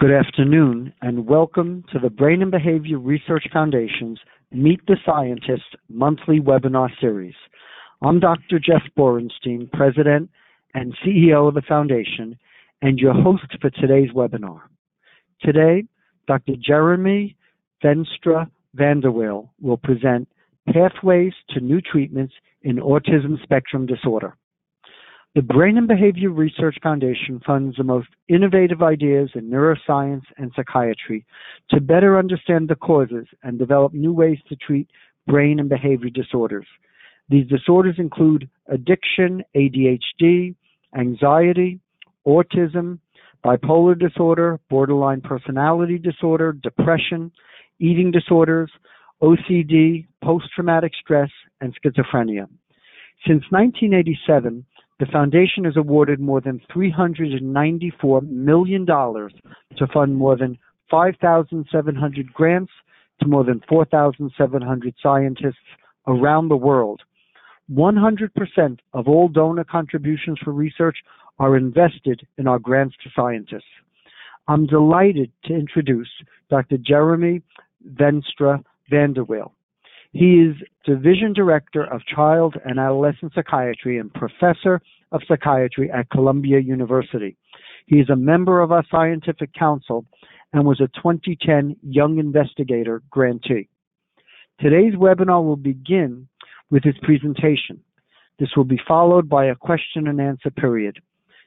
Good afternoon, and welcome to the Brain and Behavior Research Foundation's Meet the Scientist monthly webinar series. I'm Dr. Jeff Borenstein, President and CEO of the Foundation, and your host for today's webinar. Today, Dr. Jeremy Veenstra-VanderWeele will present Pathways to New Treatments in Autism Spectrum Disorder. The Brain and Behavior Research Foundation funds the most innovative ideas in neuroscience and psychiatry to better understand the causes and develop new ways to treat brain and behavior disorders. These disorders include addiction, ADHD, anxiety, autism, bipolar disorder, borderline personality disorder, depression, eating disorders, OCD, post-traumatic stress, and schizophrenia. Since 1987, the foundation has awarded more than $394 million to fund more than 5,700 grants to more than 4,700 scientists around the world. 100% of all donor contributions for research are invested in our grants to scientists. I'm delighted to introduce Dr. Jeremy Veenstra-VanderWeele. He is Division Director of Child and Adolescent Psychiatry and Professor of Psychiatry at Columbia University. He is a member of our Scientific Council and was a 2010 Young Investigator grantee. Today's webinar will begin with his presentation. This will be followed by a question and answer period.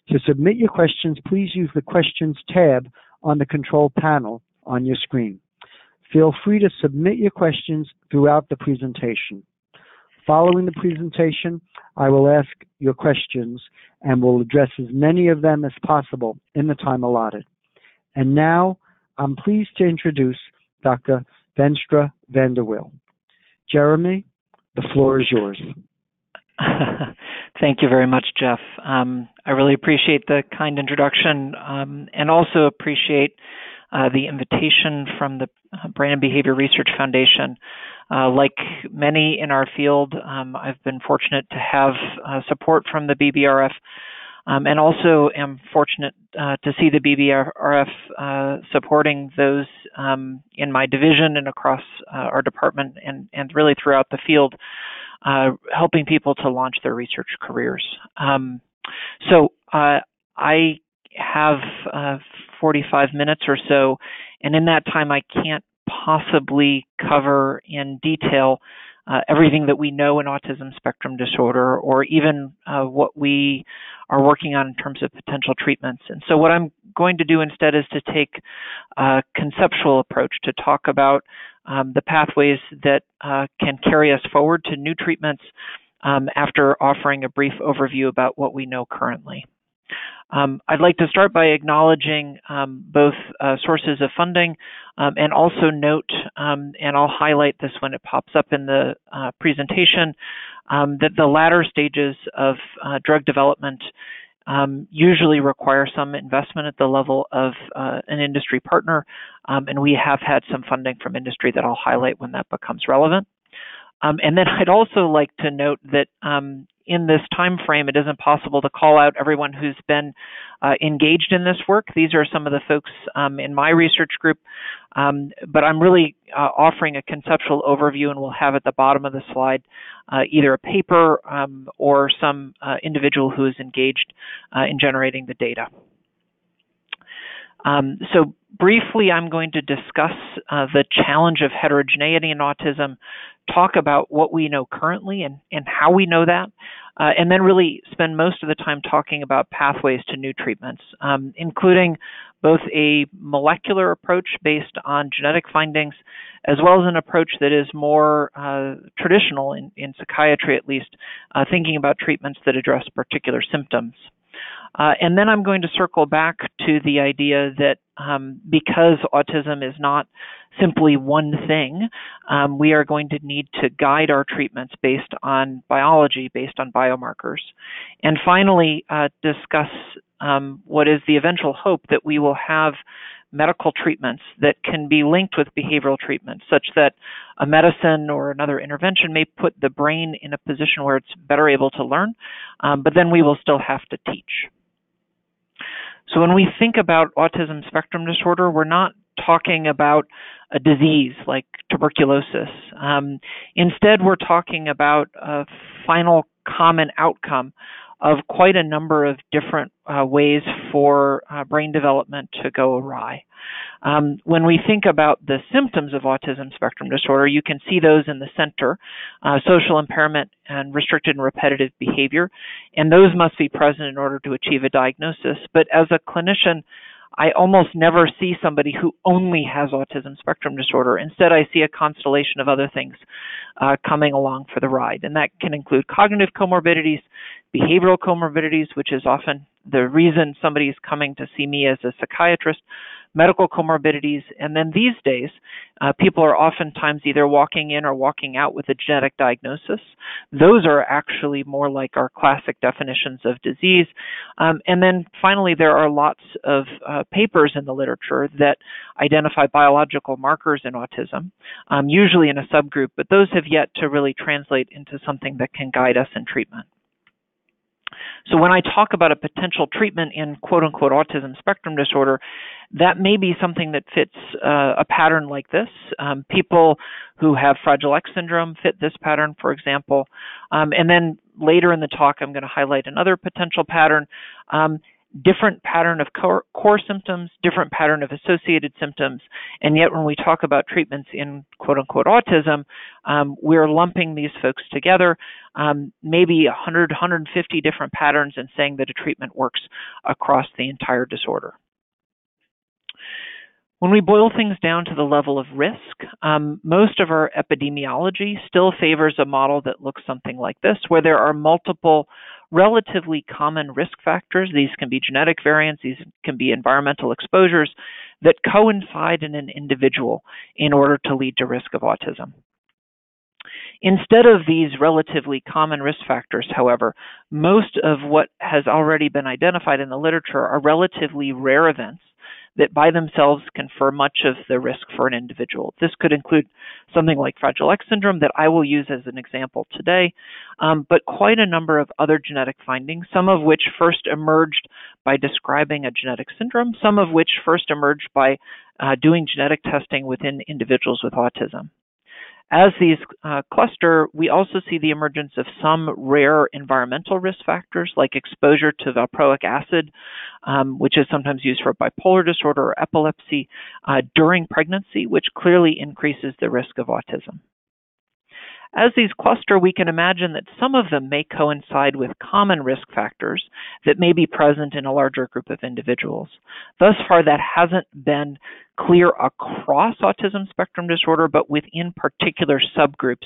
To submit your questions, please use the Questions tab on the control panel on your screen. Feel free to submit your questions throughout the presentation. Following the presentation, I will ask your questions and will address as many of them as possible in the time allotted. And now, I'm pleased to introduce Dr. Veenstra-VanderWeele. Jeremy, the floor is yours. Thank you very much, Jeff. I really appreciate the kind introduction and also appreciate the invitation from the Brain and Behavior Research Foundation. Like many in our field, I've been fortunate to have support from the BBRF and also am fortunate to see the BBRF supporting those in my division and across our department and really throughout the field, helping people to launch their research careers. So I have 45 minutes or so, and in that time I can't possibly cover in detail everything that we know in autism spectrum disorder or even what we are working on in terms of potential treatments. And so what I'm going to do instead is to take a conceptual approach to talk about the pathways that can carry us forward to new treatments after offering a brief overview about what we know currently. I'd like to start by acknowledging both sources of funding and also note, and I'll highlight this when it pops up in the presentation, that the latter stages of drug development usually require some investment at the level of an industry partner, and we have had some funding from industry that I'll highlight when that becomes relevant. And then I'd also like to note that in this time frame, it isn't possible to call out everyone who's been engaged in this work. These are some of the folks in my research group, but I'm really offering a conceptual overview, and we'll have at the bottom of the slide either a paper or some individual who is engaged in generating the data. So briefly, I'm going to discuss the challenge of heterogeneity in autism, talk about what we know currently and how we know that, and then really spend most of the time talking about pathways to new treatments, including both a molecular approach based on genetic findings, as well as an approach that is more traditional in psychiatry, at least, thinking about treatments that address particular symptoms. And then I'm going to circle back to the idea that because autism is not simply one thing, we are going to need to guide our treatments based on biology, based on biomarkers. And finally, discuss what is the eventual hope that we will have medical treatments that can be linked with behavioral treatments, such that a medicine or another intervention may put the brain in a position where it's better able to learn, but then we will still have to teach. So when we think about autism spectrum disorder, we're not talking about a disease like tuberculosis. Instead, we're talking about a final common outcome of quite a number of different ways for brain development to go awry. When we think about the symptoms of autism spectrum disorder, you can see those in the center, social impairment and restricted and repetitive behavior, and those must be present in order to achieve a diagnosis. But as a clinician, I almost never see somebody who only has autism spectrum disorder. Instead, I see a constellation of other things coming along for the ride. And that can include cognitive comorbidities, behavioral comorbidities, which is often the reason somebody is coming to see me as a psychiatrist, medical comorbidities. And then these days, people are oftentimes either walking in or walking out with a genetic diagnosis. Those are actually more like our classic definitions of disease. And then finally, there are lots of papers in the literature that identify biological markers in autism, usually in a subgroup, but those have yet to really translate into something that can guide us in treatment. So when I talk about a potential treatment in quote-unquote autism spectrum disorder, that may be something that fits a pattern like this. People who have Fragile X syndrome fit this pattern, for example. And then later in the talk, I'm going to highlight another potential pattern. Different pattern of core symptoms, different pattern of associated symptoms, and yet when we talk about treatments in quote-unquote autism, we're lumping these folks together, maybe 100, 150 different patterns, and saying that a treatment works across the entire disorder. When we boil things down to the level of risk, most of our epidemiology still favors a model that looks something like this, where there are multiple relatively common risk factors. These can be genetic variants, these can be environmental exposures that coincide in an individual in order to lead to risk of autism. Instead of these relatively common risk factors, however, most of what has already been identified in the literature are relatively rare events that by themselves confer much of the risk for an individual. This could include something like Fragile X syndrome that I will use as an example today, but quite a number of other genetic findings, some of which first emerged by describing a genetic syndrome, some of which first emerged by doing genetic testing within individuals with autism. As these cluster, we also see the emergence of some rare environmental risk factors like exposure to valproic acid, which is sometimes used for bipolar disorder or epilepsy during pregnancy, which clearly increases the risk of autism. As these cluster, we can imagine that some of them may coincide with common risk factors that may be present in a larger group of individuals. Thus far, that hasn't been clear across autism spectrum disorder, but within particular subgroups,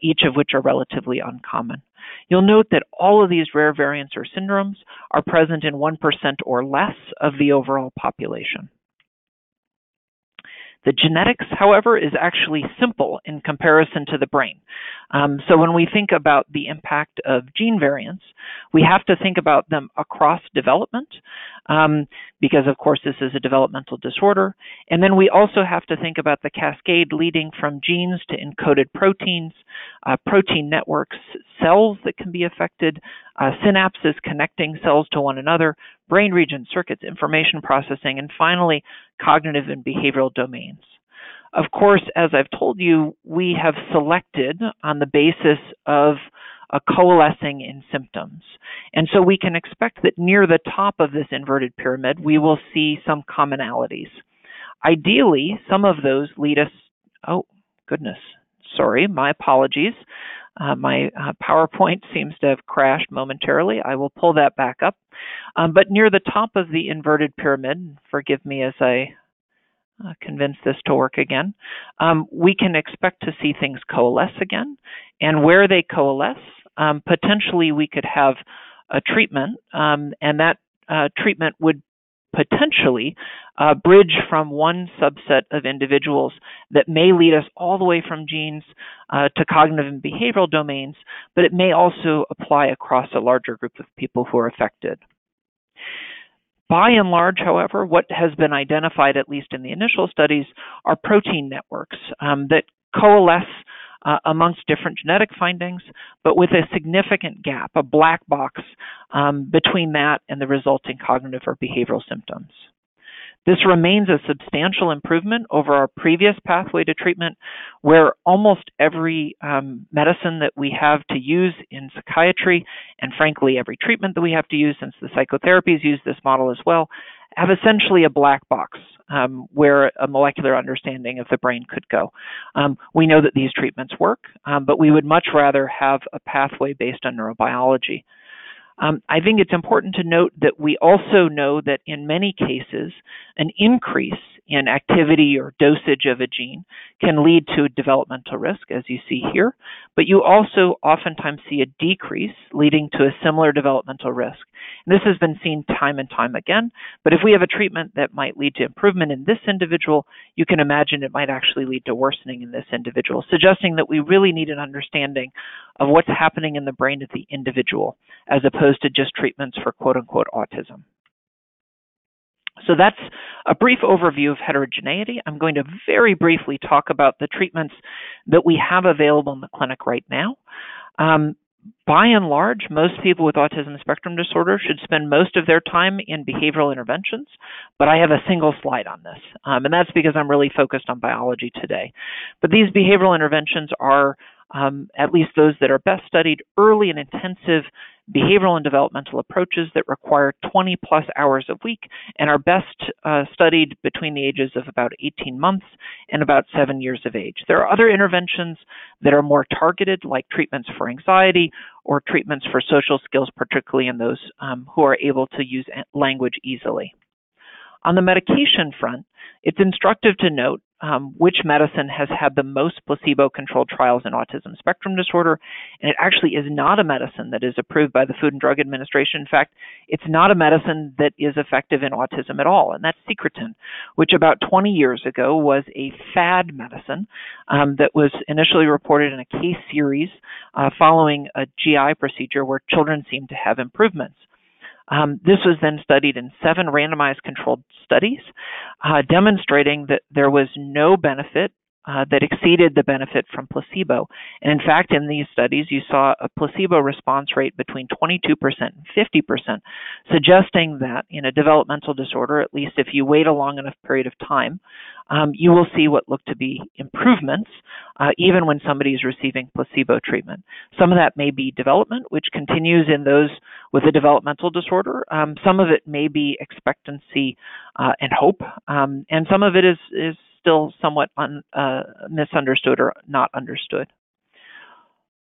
each of which are relatively uncommon. You'll note that all of these rare variants or syndromes are present in 1% or less of the overall population. The genetics, however, is actually simple in comparison to the brain. So when we think about the impact of gene variants, we have to think about them across development, because of course this is a developmental disorder. And then we also have to think about the cascade leading from genes to encoded proteins, protein networks, cells that can be affected, synapses connecting cells to one another, brain regions, circuits, information processing, and finally, cognitive and behavioral domains. Of course, as I've told you, we have selected on the basis of a coalescing in symptoms. And so we can expect that near the top of this inverted pyramid, we will see some commonalities. Ideally, some of those lead us, oh, goodness, sorry, my apologies. My PowerPoint seems to have crashed momentarily. I will pull that back up. But near the top of the inverted pyramid, forgive me as I convince this to work again, we can expect to see things coalesce again. And where they coalesce, potentially we could have a treatment, and that treatment would potentially bridge from one subset of individuals that may lead us all the way from genes to cognitive and behavioral domains, but it may also apply across a larger group of people who are affected. By and large, however, what has been identified, at least in the initial studies, are protein networks that coalesce amongst different genetic findings, but with a significant gap, a black box between that and the resulting cognitive or behavioral symptoms. This remains a substantial improvement over our previous pathway to treatment, where almost every medicine that we have to use in psychiatry, and frankly, every treatment that we have to use, since the psychotherapies use this model as well, have essentially a black box where a molecular understanding of the brain could go. We know that these treatments work, but we would much rather have a pathway based on neurobiology. I think it's important to note that we also know that in many cases, an increase in activity or dosage of a gene can lead to developmental risk, as you see here, but you also oftentimes see a decrease leading to a similar developmental risk. And this has been seen time and time again, but if we have a treatment that might lead to improvement in this individual, you can imagine it might actually lead to worsening in this individual, suggesting that we really need an understanding of what's happening in the brain of the individual, as opposed to just treatments for quote-unquote autism. So that's a brief overview of heterogeneity. I'm going to very briefly talk about the treatments that we have available in the clinic right now. By and large, most people with autism spectrum disorder should spend most of their time in behavioral interventions, but I have a single slide on this, and that's because I'm really focused on biology today. But these behavioral interventions are at least those that are best studied, early and intensive behavioral and developmental approaches that require 20-plus hours a week and are best studied between the ages of about 18 months and about 7 years of age. There are other interventions that are more targeted, like treatments for anxiety or treatments for social skills, particularly in those who are able to use language easily. On the medication front, it's instructive to note which medicine has had the most placebo-controlled trials in autism spectrum disorder, and it actually is not a medicine that is approved by the Food and Drug Administration. In fact, it's not a medicine that is effective in autism at all, and that's secretin, which about 20 years ago was a fad medicine that was initially reported in a case series following a GI procedure where children seemed to have improvements. This was then studied in 7 randomized controlled studies, demonstrating that there was no benefit that exceeded the benefit from placebo. And in fact, in these studies, you saw a placebo response rate between 22% and 50%, suggesting that in a developmental disorder, at least if you wait a long enough period of time, you will see what look to be improvements, even when somebody is receiving placebo treatment. Some of that may be development, which continues in those with a developmental disorder. Some of it may be expectancy and hope, and some of it is still somewhat misunderstood or not understood.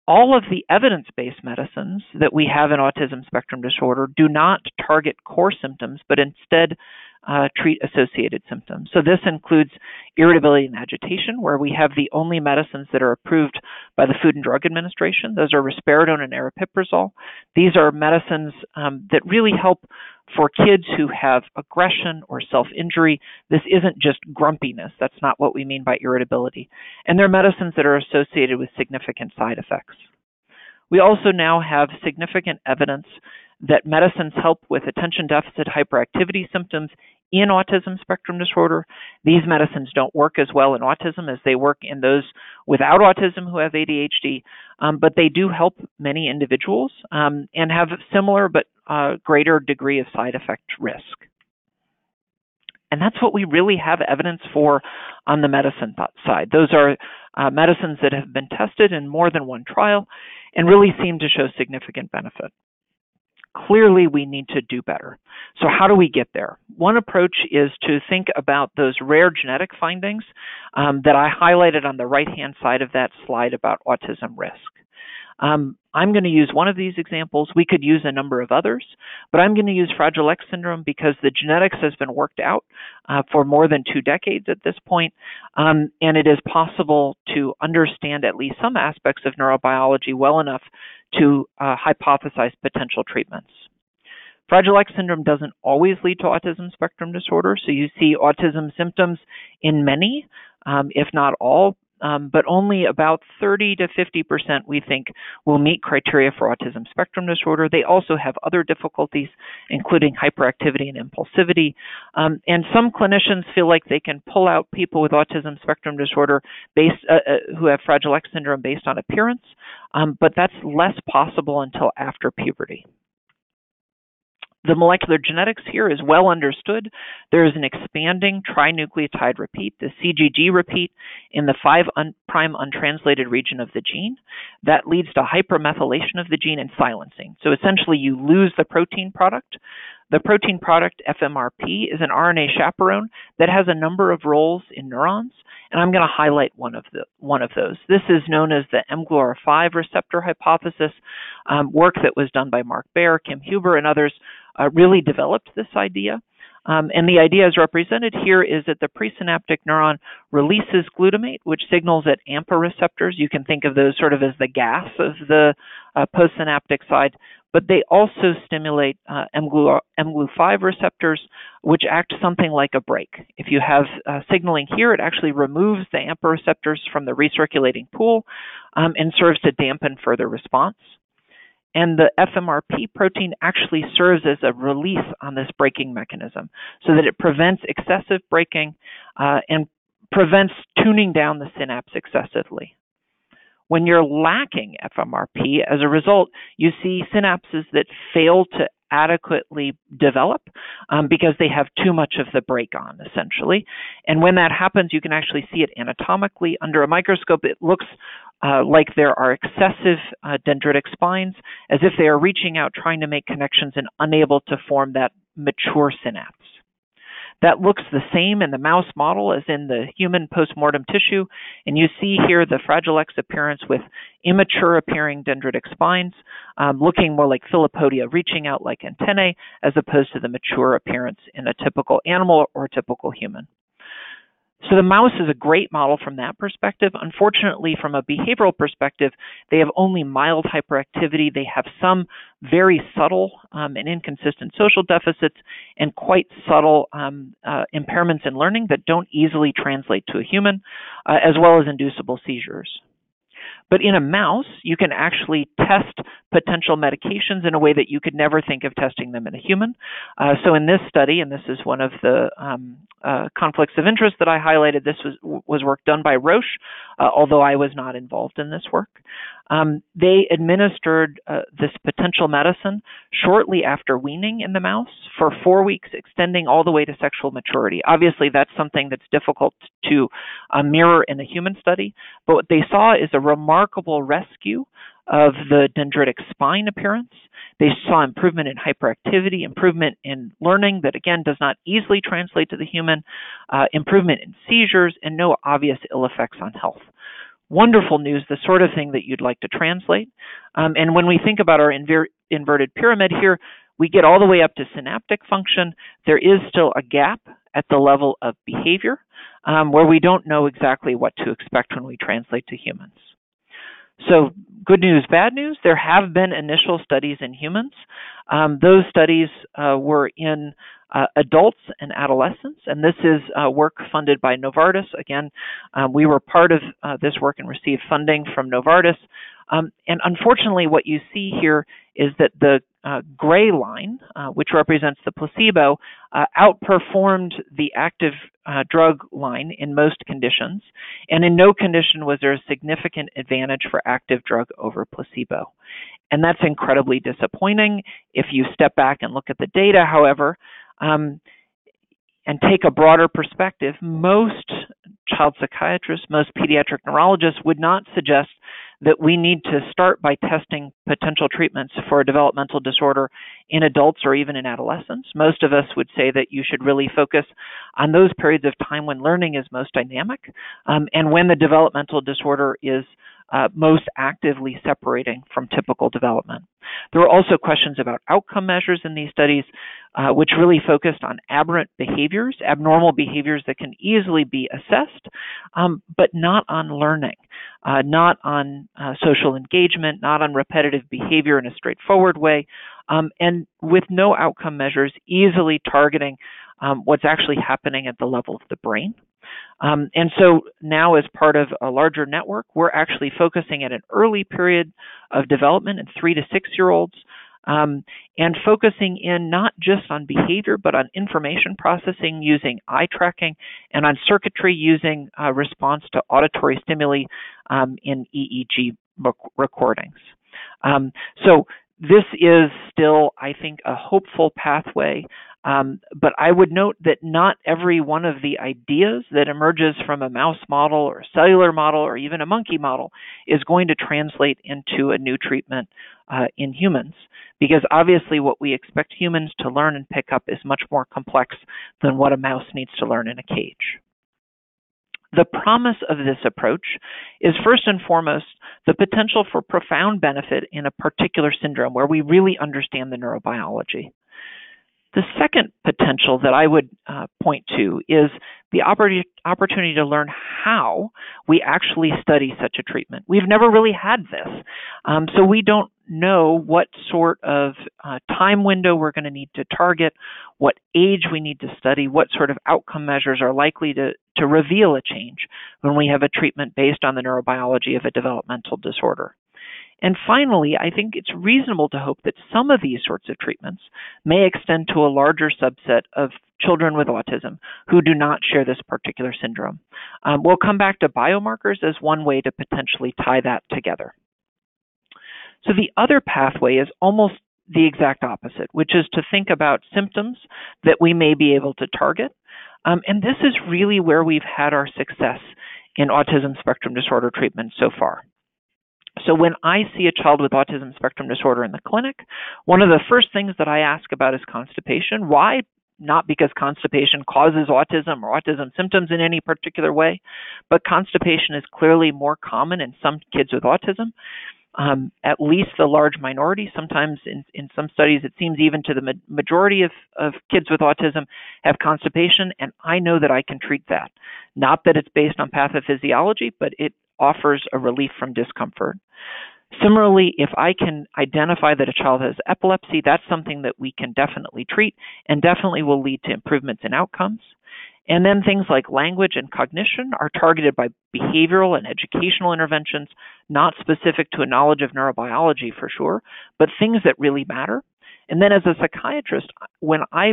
All of the evidence-based medicines that we have in autism spectrum disorder do not target core symptoms, but instead treat associated symptoms. So this includes irritability and agitation, where we have the only medicines that are approved by the Food and Drug Administration. Those are risperidone and aripiprazole. These are medicines that really help for kids who have aggression or self-injury. This isn't just grumpiness. That's not what we mean by irritability. And they're medicines that are associated with significant side effects. We also now have significant evidence that medicines help with attention deficit hyperactivity symptoms in autism spectrum disorder. These medicines don't work as well in autism as they work in those without autism who have ADHD, but they do help many individuals and have similar but greater degree of side effect risk. And that's what we really have evidence for on the medicine side. Those are medicines that have been tested in more than one trial and really seem to show significant benefit. Clearly, we need to do better. So how do we get there? One approach is to think about those rare genetic findings that I highlighted on the right-hand side of that slide about autism risk. I'm going to use one of these examples. We could use a number of others, but I'm going to use Fragile X syndrome because the genetics has been worked out for more than 2 decades at this point, and it is possible to understand at least some aspects of neurobiology well enough to hypothesize potential treatments. Fragile X syndrome doesn't always lead to autism spectrum disorder, so you see autism symptoms in many, if not all, but only about 30 to 50% we think will meet criteria for autism spectrum disorder. They also have other difficulties, including hyperactivity and impulsivity. And some clinicians feel like they can pull out people with autism spectrum disorder based who have Fragile X syndrome based on appearance, but that's less possible until after puberty. The molecular genetics here is well understood. There is an expanding trinucleotide repeat, the CGG repeat, in the 5' untranslated region of the gene. That leads to hypermethylation of the gene and silencing. So essentially, you lose the protein product. The protein product, FMRP, is an RNA chaperone that has a number of roles in neurons, and I'm going to highlight one of those. This is known as the mGluR5 receptor hypothesis, work that was done by Mark Baer, Kim Huber, and others really developed this idea. And the idea as represented here is that the presynaptic neuron releases glutamate, which signals at AMPA receptors. You can think of those sort of as the gas of the postsynaptic side, but they also stimulate mGlu5 receptors, which act something like a brake. If you have signaling here, it actually removes the AMPA receptors from the recirculating pool and serves to dampen further response. And the FMRP protein actually serves as a release on this braking mechanism so that it prevents excessive braking and prevents tuning down the synapse excessively. When you're lacking FMRP, as a result, you see synapses that fail to adequately develop because they have too much of the brake on, essentially. And when that happens, you can actually see it anatomically. Under a microscope, it looks like there are excessive dendritic spines, as if they are reaching out, trying to make connections and unable to form that mature synapse. That looks the same in the mouse model as in the human postmortem tissue. And you see here the Fragile X appearance with immature appearing dendritic spines, looking more like philopodia, reaching out like antennae, as opposed to the mature appearance in a typical animal or typical human. So the mouse is a great model from that perspective. Unfortunately, from a behavioral perspective, they have only mild hyperactivity. They have some very subtle and inconsistent social deficits and quite subtle impairments in learning that don't easily translate to a human, as well as inducible seizures. But in a mouse, you can actually test potential medications in a way that you could never think of testing them in a human. So in this study, and this is one of the conflicts of interest that I highlighted, this was work done by Roche, although I was not involved in this work. They administered this potential medicine shortly after weaning in the mouse for 4 weeks, extending all the way to sexual maturity. Obviously, that's something that's difficult to mirror in a human study, but what they saw is a remarkable rescue of the dendritic spine appearance. They saw improvement in hyperactivity, improvement in learning that, again, does not easily translate to the human, improvement in seizures, and no obvious ill effects on health. Wonderful news, the sort of thing that you'd like to translate. And when we think about our inverted pyramid here, we get all the way up to synaptic function. There is still a gap at the level of behavior where we don't know exactly what to expect when we translate to humans. So good news, bad news. There have been initial studies in humans. Those studies were in adults and adolescents, and this is work funded by Novartis. Again, we were part of this work and received funding from Novartis. And unfortunately, what you see here is that the gray line, which represents the placebo, outperformed the active drug line in most conditions, and in no condition was there a significant advantage for active drug over placebo. And that's incredibly disappointing. If you step back and look at the data, however, and take a broader perspective, most child psychiatrists, most pediatric neurologists would not suggest that we need to start by testing potential treatments for a developmental disorder in adults or even in adolescents. Most of us would say that you should really focus on those periods of time when learning is most dynamic and when the developmental disorder is most actively separating from typical development. There were also questions about outcome measures in these studies, which really focused on aberrant behaviors, abnormal behaviors that can easily be assessed, but not on learning, not on social engagement, not on repetitive behavior in a straightforward way, and with no outcome measures, easily targeting what's actually happening at the level of the brain. And so now, as part of a larger network, we're actually focusing at an early period of development in 3- to 6-year-olds, and focusing in not just on behavior, but on information processing using eye tracking and on circuitry using response to auditory stimuli in EEG recordings. So this is still, I think, a hopeful pathway, but I would note that not every one of the ideas that emerges from a mouse model or cellular model or even a monkey model is going to translate into a new treatment in humans, because obviously what we expect humans to learn and pick up is much more complex than what a mouse needs to learn in a cage. The promise of this approach is first and foremost the potential for profound benefit in a particular syndrome where we really understand the neurobiology. The second potential that I would point to is the opportunity to learn how we actually study such a treatment. We've never really had this, so we don't know what sort of time window we're going to need to target, what age we need to study, what sort of outcome measures are likely to reveal a change when we have a treatment based on the neurobiology of a developmental disorder. And finally, I think it's reasonable to hope that some of these sorts of treatments may extend to a larger subset of children with autism who do not share this particular syndrome. We'll come back to biomarkers as one way to potentially tie that together. So the other pathway is almost the exact opposite, which is to think about symptoms that we may be able to target. And this is really where we've had our success in autism spectrum disorder treatment so far. So when I see a child with autism spectrum disorder in the clinic, one of the first things that I ask about is constipation. Why? Not because constipation causes autism or autism symptoms in any particular way, but constipation is clearly more common in some kids with autism. At least the large minority, sometimes in some studies, it seems even to the majority of kids with autism have constipation, and I know that I can treat that. Not that it's based on pathophysiology, but it offers a relief from discomfort. Similarly, if I can identify that a child has epilepsy, that's something that we can definitely treat and definitely will lead to improvements in outcomes. And then things like language and cognition are targeted by behavioral and educational interventions, not specific to a knowledge of neurobiology for sure, but things that really matter. And then as a psychiatrist, when I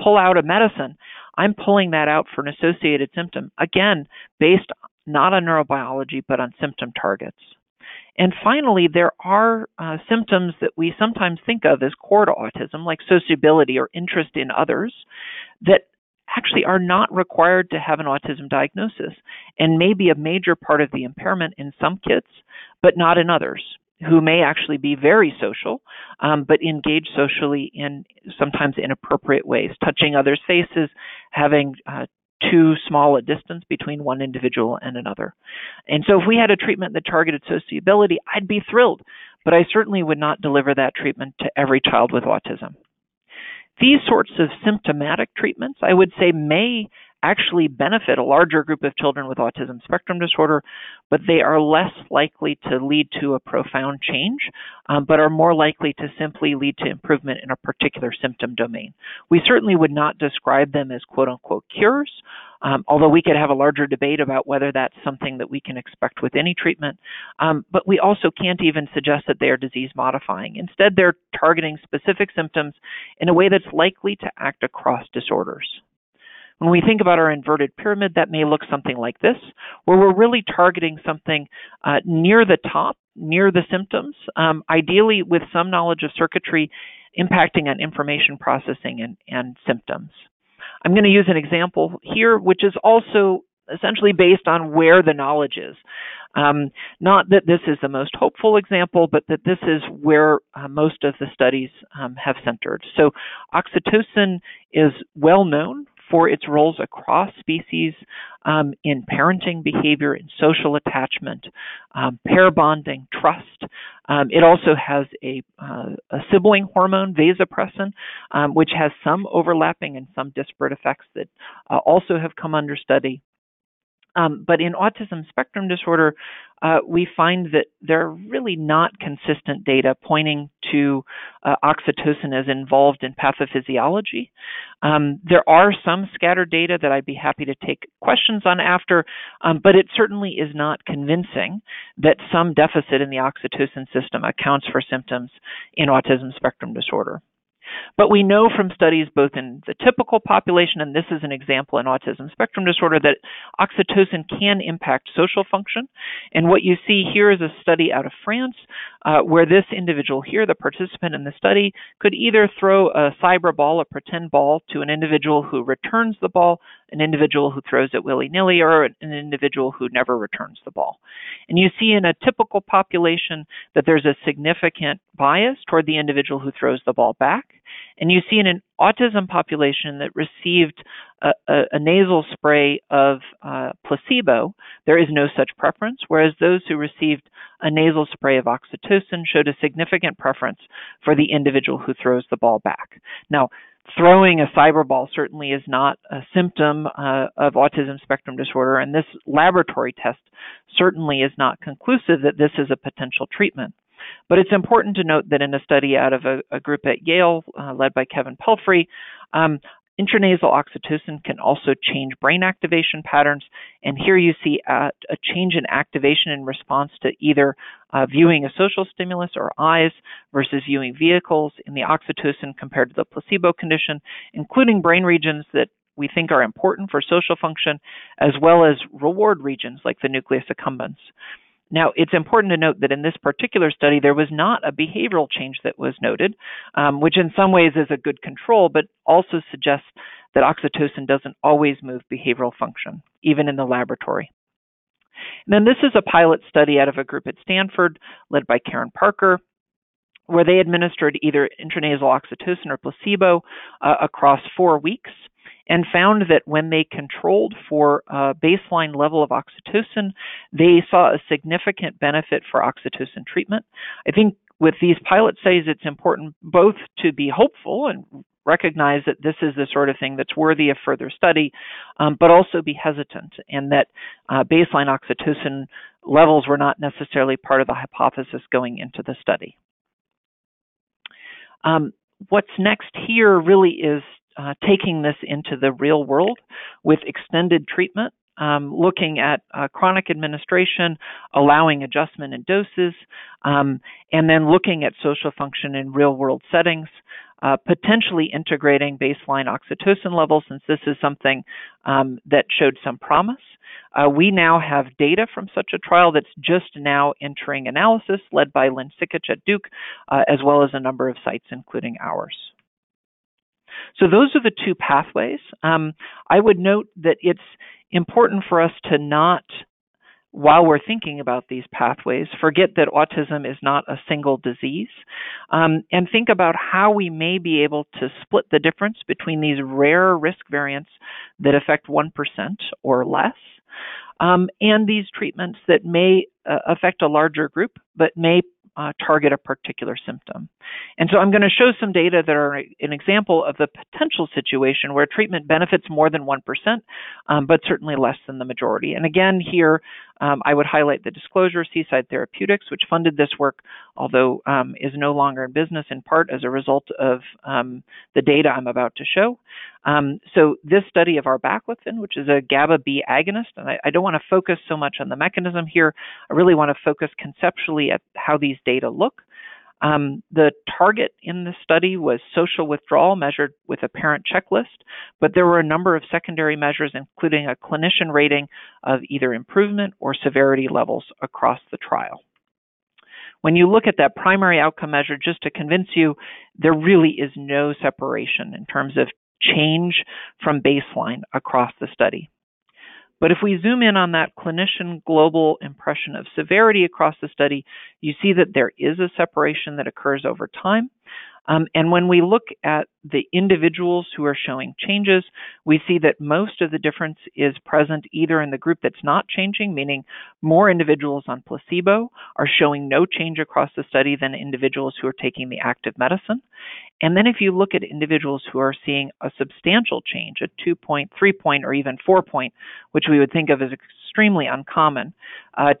pull out a medicine, I'm pulling that out for an associated symptom, again, based not on neurobiology, but on symptom targets. And finally, there are symptoms that we sometimes think of as core to autism, like sociability or interest in others, that actually are not required to have an autism diagnosis and may be a major part of the impairment in some kids, but not in others, who may actually be very social, but engage socially in sometimes inappropriate ways, touching others' faces, having too small a distance between one individual and another. And so if we had a treatment that targeted sociability, I'd be thrilled, but I certainly would not deliver that treatment to every child with autism. These sorts of symptomatic treatments, I would say, may actually benefit a larger group of children with autism spectrum disorder, but they are less likely to lead to a profound change, but are more likely to simply lead to improvement in a particular symptom domain. We certainly would not describe them as quote-unquote cures, although we could have a larger debate about whether that's something that we can expect with any treatment, but we also can't even suggest that they are disease-modifying. Instead, they're targeting specific symptoms in a way that's likely to act across disorders. When we think about our inverted pyramid, that may look something like this, where we're really targeting something near the top, near the symptoms, ideally with some knowledge of circuitry impacting on information processing and symptoms. I'm going to use an example here, which is also essentially based on where the knowledge is. Not that this is the most hopeful example, but that this is where most of the studies have centered. So oxytocin is well known for its roles across species in parenting behavior, in social attachment, pair bonding, trust. It also has a sibling hormone, vasopressin, which has some overlapping and some disparate effects that also have come under study. But in autism spectrum disorder, we find that there are really not consistent data pointing to oxytocin as involved in pathophysiology. There are some scattered data that I'd be happy to take questions on after, but it certainly is not convincing that some deficit in the oxytocin system accounts for symptoms in autism spectrum disorder. But we know from studies both in the typical population, and this is an example in autism spectrum disorder, that oxytocin can impact social function. And what you see here is a study out of France where this individual here, the participant in the study, could either throw a cyber ball, a pretend ball, to an individual who returns the ball, an individual who throws it willy-nilly, or an individual who never returns the ball. And you see in a typical population that there's a significant bias toward the individual who throws the ball back. And you see in an autism population that received a nasal spray of placebo, there is no such preference, whereas those who received a nasal spray of oxytocin showed a significant preference for the individual who throws the ball back. Now, throwing a cyber ball certainly is not a symptom of autism spectrum disorder, and this laboratory test certainly is not conclusive that this is a potential treatment. But it's important to note that in a study out of a group at Yale led by Kevin Pelfrey, intranasal oxytocin can also change brain activation patterns. And here you see a change in activation in response to either viewing a social stimulus or eyes versus viewing vehicles in the oxytocin compared to the placebo condition, including brain regions that we think are important for social function, as well as reward regions like the nucleus accumbens. Now, it's important to note that in this particular study, there was not a behavioral change that was noted, which in some ways is a good control, but also suggests that oxytocin doesn't always move behavioral function, even in the laboratory. And then this is a pilot study out of a group at Stanford led by Karen Parker, where they administered either intranasal oxytocin or placebo across 4 weeks, and found that when they controlled for a baseline level of oxytocin, they saw a significant benefit for oxytocin treatment. I think with these pilot studies, it's important both to be hopeful and recognize that this is the sort of thing that's worthy of further study, but also be hesitant, and that baseline oxytocin levels were not necessarily part of the hypothesis going into the study. What's next here really is taking this into the real world with extended treatment, looking at chronic administration, allowing adjustment in doses, and then looking at social function in real-world settings, potentially integrating baseline oxytocin levels, since this is something that showed some promise. We now have data from such a trial that's just now entering analysis, led by Lynn Sikich at Duke, as well as a number of sites, including ours. So those are the two pathways. I would note that it's important for us to not, while we're thinking about these pathways, forget that autism is not a single disease, and think about how we may be able to split the difference between these rare risk variants that affect 1% or less, and these treatments that may affect a larger group, but may target a particular symptom. And so I'm going to show some data that are an example of the potential situation where treatment benefits more than 1%, but certainly less than the majority. And again, here, I would highlight the disclosure, Seaside Therapeutics, which funded this work, although is no longer in business, in part as a result of the data I'm about to show. So this study of arbaclofen, which is a GABA-B agonist, and I don't want to focus so much on the mechanism here. I really want to focus conceptually at how these data look. The target in the study was social withdrawal measured with a parent checklist, but there were a number of secondary measures, including a clinician rating of either improvement or severity levels across the trial. When you look at that primary outcome measure, just to convince you, there really is no separation in terms of change from baseline across the study. But if we zoom in on that clinician global impression of severity across the study, you see that there is a separation that occurs over time. And when we look at the individuals who are showing changes, we see that most of the difference is present either in the group that's not changing, meaning more individuals on placebo are showing no change across the study than individuals who are taking the active medicine. And then if you look at individuals who are seeing a substantial change, a 2-point, 3-point, or even 4-point, which we would think of as extremely uncommon,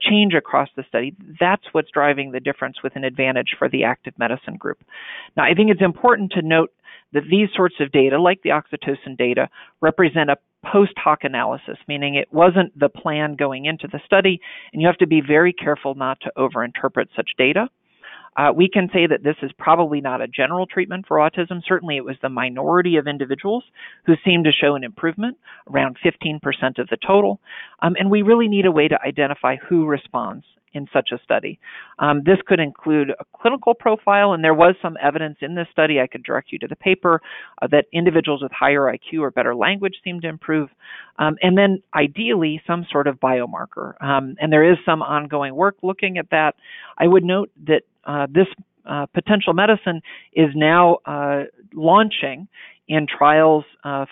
change across the study, that's what's driving the difference with an advantage for the active medicine group. Now, I think it's important to note that these sorts of data, like the oxytocin data, represent a post hoc analysis, meaning it wasn't the plan going into the study, and you have to be very careful not to overinterpret such data. We can say that this is probably not a general treatment for autism. Certainly, it was the minority of individuals who seemed to show an improvement, around 15% of the total. And we really need a way to identify who responds in such a study. This could include a clinical profile, and there was some evidence in this study, I could direct you to the paper, that individuals with higher IQ or better language seem to improve, and then ideally some sort of biomarker. And there is some ongoing work looking at that. I would note that this potential medicine is now launching in trials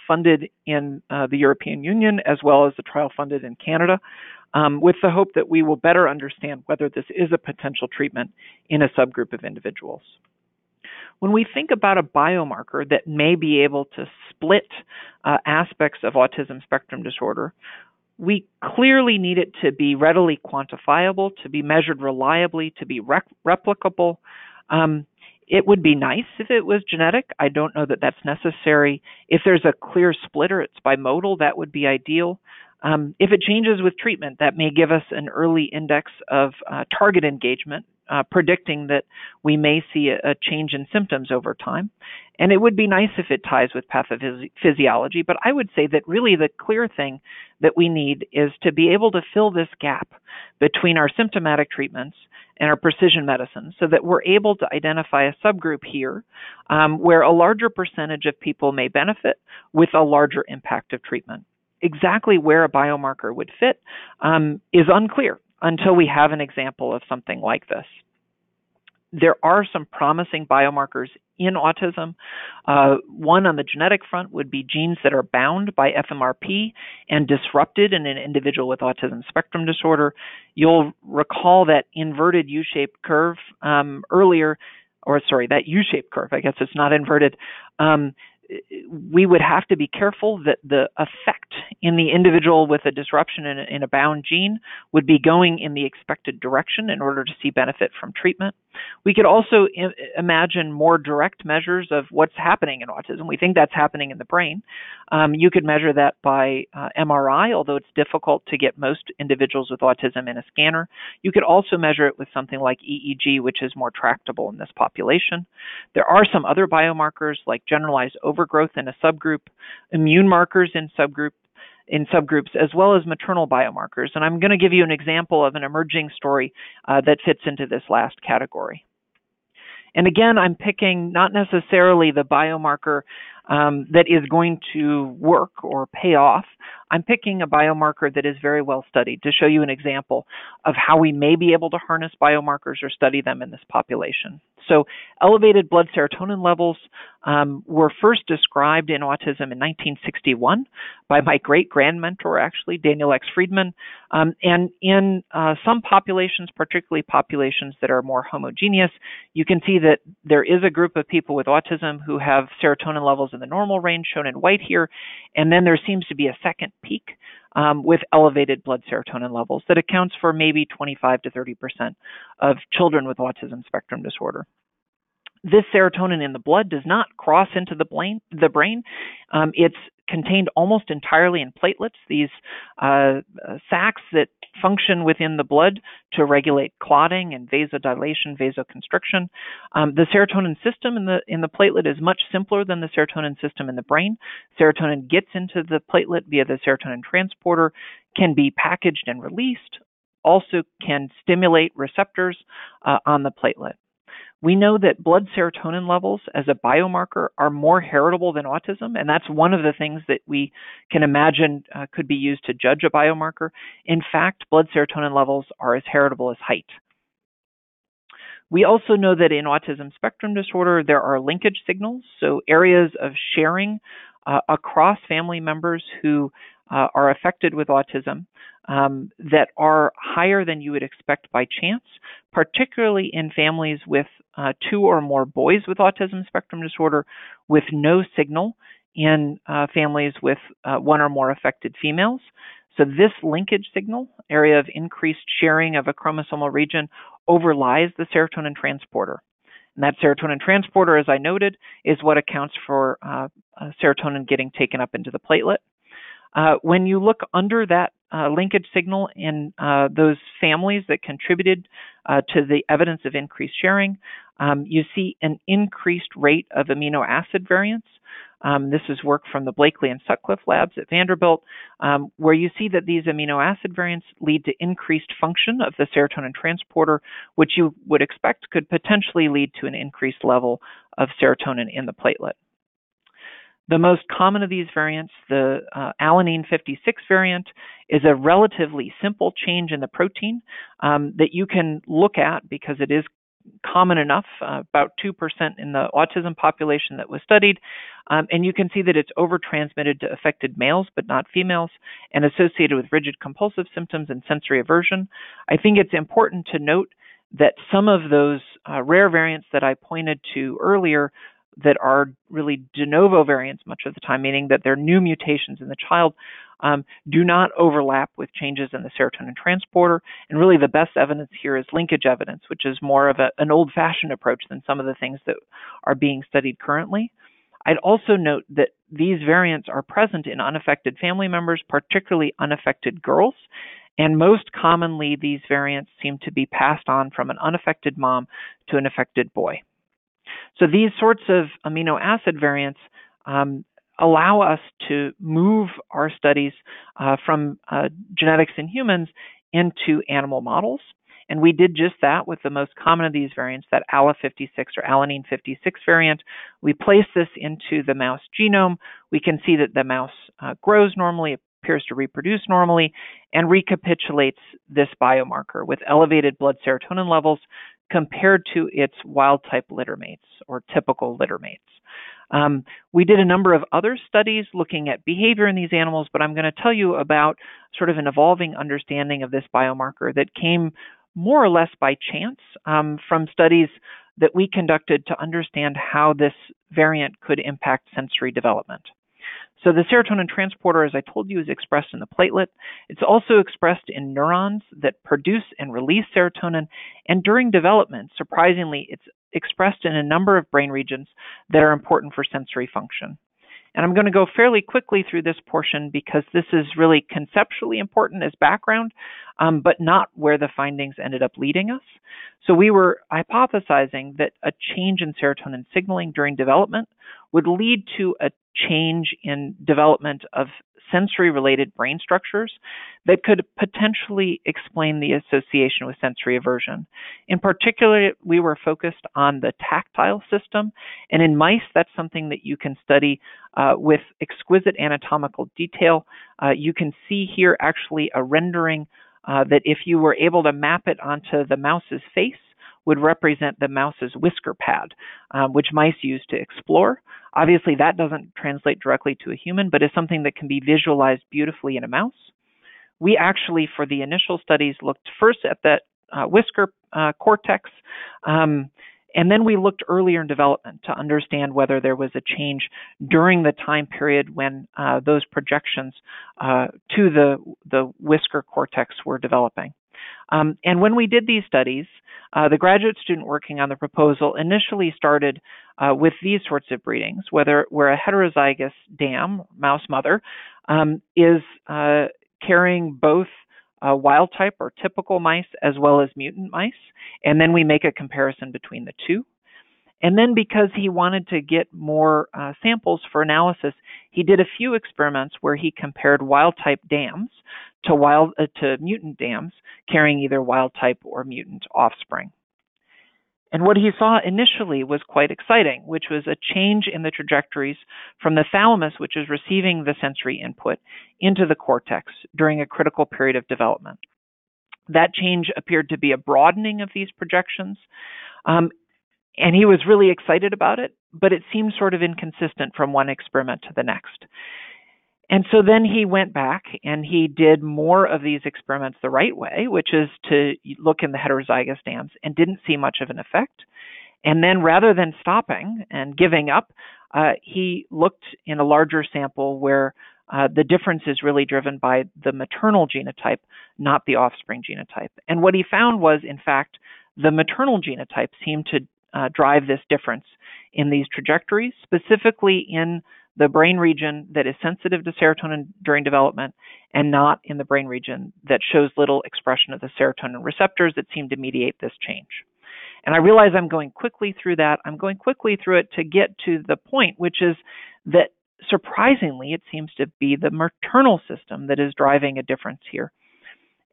funded in the European Union, as well as the trial funded in Canada, with the hope that we will better understand whether this is a potential treatment in a subgroup of individuals. When we think about a biomarker that may be able to split aspects of autism spectrum disorder, we clearly need it to be readily quantifiable, to be measured reliably, to be replicable. It would be nice if it was genetic. I don't know that that's necessary. If there's a clear splitter, it's bimodal, that would be ideal. If it changes with treatment, that may give us an early index of target engagement, predicting that we may see a change in symptoms over time. And it would be nice if it ties with pathophysiology, but I would say that really the clear thing that we need is to be able to fill this gap between our symptomatic treatments and our precision medicine so that we're able to identify a subgroup here where a larger percentage of people may benefit with a larger impact of treatment. Exactly where a biomarker would fit is unclear until we have an example of something like this. There are some promising biomarkers in autism. One on the genetic front would be genes that are bound by FMRP and disrupted in an individual with autism spectrum disorder. You'll recall that inverted U-shaped curve earlier, or sorry, that U-shaped curve, I guess it's not inverted. We would have to be careful that the effect in the individual with a disruption in a bound gene would be going in the expected direction in order to see benefit from treatment. We could also imagine more direct measures of what's happening in autism. We think that's happening in the brain. You could measure that by MRI, although it's difficult to get most individuals with autism in a scanner. You could also measure it with something like EEG, which is more tractable in this population. There are some other biomarkers like generalized overgrowth in a subgroup, immune markers in subgroups, as well as maternal biomarkers. And I'm going to give you an example of an emerging story that fits into this last category. And again, I'm picking not necessarily the biomarker that is going to work or pay off. I'm picking a biomarker that is very well studied to show you an example of how we may be able to harness biomarkers or study them in this population. So elevated blood serotonin levels were first described in autism in 1961 by my great-grand mentor, actually, Daniel X. Friedman. And in some populations, particularly populations that are more homogeneous, you can see that there is a group of people with autism who have serotonin levels in the normal range, shown in white here. And then there seems to be a second peak with elevated blood serotonin levels that accounts for maybe 25 to 30% of children with autism spectrum disorder. This serotonin in the blood does not cross into the brain. It's contained almost entirely in platelets, these sacs that function within the blood to regulate clotting and vasodilation, vasoconstriction. The serotonin system in the platelet is much simpler than the serotonin system in the brain. Serotonin gets into the platelet via the serotonin transporter, can be packaged and released, also can stimulate receptors on the platelet. We know that blood serotonin levels as a biomarker are more heritable than autism, and that's one of the things that we can imagine could be used to judge a biomarker. In fact, blood serotonin levels are as heritable as height. We also know that in autism spectrum disorder, there are linkage signals, so areas of sharing across family members who are affected with autism that are higher than you would expect by chance, particularly in families with two or more boys with autism spectrum disorder with no signal in families with one or more affected females. So this linkage signal, area of increased sharing of a chromosomal region, overlies the serotonin transporter. And that serotonin transporter, as I noted, is what accounts for serotonin getting taken up into the platelet. When you look under that linkage signal in those families that contributed to the evidence of increased sharing, you see an increased rate of amino acid variants. This is work from the Blakely and Sutcliffe labs at Vanderbilt, where you see that these amino acid variants lead to increased function of the serotonin transporter, which you would expect could potentially lead to an increased level of serotonin in the platelet. The most common of these variants, the alanine-56 variant, is a relatively simple change in the protein that you can look at because it is common enough, about 2% in the autism population that was studied. And you can see that it's overtransmitted to affected males, but not females, and associated with rigid compulsive symptoms and sensory aversion. I think it's important to note that some of those rare variants that I pointed to earlier that are really de novo variants much of the time, meaning that they're new mutations in the child, do not overlap with changes in the serotonin transporter. And really the best evidence here is linkage evidence, which is more of an old-fashioned approach than some of the things that are being studied currently. I'd also note that these variants are present in unaffected family members, particularly unaffected girls. And most commonly, these variants seem to be passed on from an unaffected mom to an affected boy. So these sorts of amino acid variants allow us to move our studies from genetics in humans into animal models. And we did just that with the most common of these variants, that ALA56 or alanine-56 variant. We place this into the mouse genome. We can see that the mouse grows normally, appears to reproduce normally, and recapitulates this biomarker with elevated blood serotonin levels compared to its wild-type litter mates or typical litter mates. We did a number of other studies looking at behavior in these animals, but I'm going to tell you about sort of an evolving understanding of this biomarker that came more or less by chance from studies that we conducted to understand how this variant could impact sensory development. So the serotonin transporter, as I told you, is expressed in the platelet. It's also expressed in neurons that produce and release serotonin. And during development, surprisingly, it's expressed in a number of brain regions that are important for sensory function. And I'm going to go fairly quickly through this portion because this is really conceptually important as background, but not where the findings ended up leading us. So we were hypothesizing that a change in serotonin signaling during development would lead to a change in development of sensory-related brain structures that could potentially explain the association with sensory aversion. In particular, we were focused on the tactile system, and in mice, that's something that you can study with exquisite anatomical detail. You can see here actually a rendering that if you were able to map it onto the mouse's face, would represent the mouse's whisker pad, which mice use to explore. Obviously, that doesn't translate directly to a human, but is something that can be visualized beautifully in a mouse. We actually, for the initial studies, looked first at that whisker cortex, and then we looked earlier in development to understand whether there was a change during the time period when those projections to the whisker cortex were developing. And when we did these studies, the graduate student working on the proposal initially started with these sorts of breedings, where a heterozygous dam, mouse mother, is carrying both wild type or typical mice as well as mutant mice. And then we make a comparison between the two. And then because he wanted to get more samples for analysis, he did a few experiments where he compared wild-type dams to mutant dams carrying either wild-type or mutant offspring. And what he saw initially was quite exciting, which was a change in the trajectories from the thalamus, which is receiving the sensory input, into the cortex during a critical period of development. That change appeared to be a broadening of these projections, And he was really excited about it, but it seemed sort of inconsistent from one experiment to the next. And so then he went back and he did more of these experiments the right way, which is to look in the heterozygous dams, and didn't see much of an effect. And then rather than stopping and giving up, he looked in a larger sample where the difference is really driven by the maternal genotype, not the offspring genotype. And what he found was, in fact, the maternal genotype seemed to drive this difference in these trajectories, specifically in the brain region that is sensitive to serotonin during development and not in the brain region that shows little expression of the serotonin receptors that seem to mediate this change. And I realize I'm going quickly through that. I'm going quickly through it to get to the point, which is that surprisingly, it seems to be the maternal system that is driving a difference here.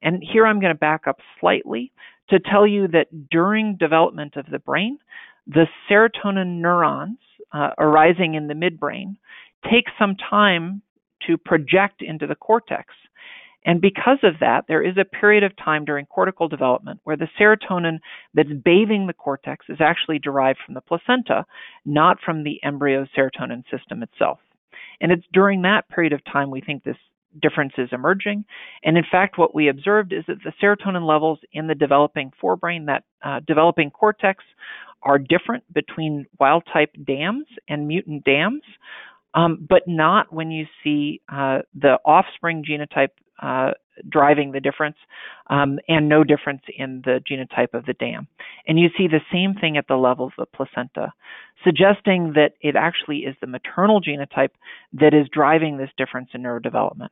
And here I'm going to back up slightly to tell you that during development of the brain, the serotonin neurons arising in the midbrain take some time to project into the cortex. And because of that, there is a period of time during cortical development where the serotonin that's bathing the cortex is actually derived from the placenta, not from the embryo serotonin system itself. And it's during that period of time we think this difference is emerging. And in fact, what we observed is that the serotonin levels in the developing forebrain, that developing cortex, are different between wild-type dams and mutant dams, but not when you see the offspring genotype driving the difference, and no difference in the genotype of the dam. And you see the same thing at the level of the placenta, suggesting that it actually is the maternal genotype that is driving this difference in neurodevelopment.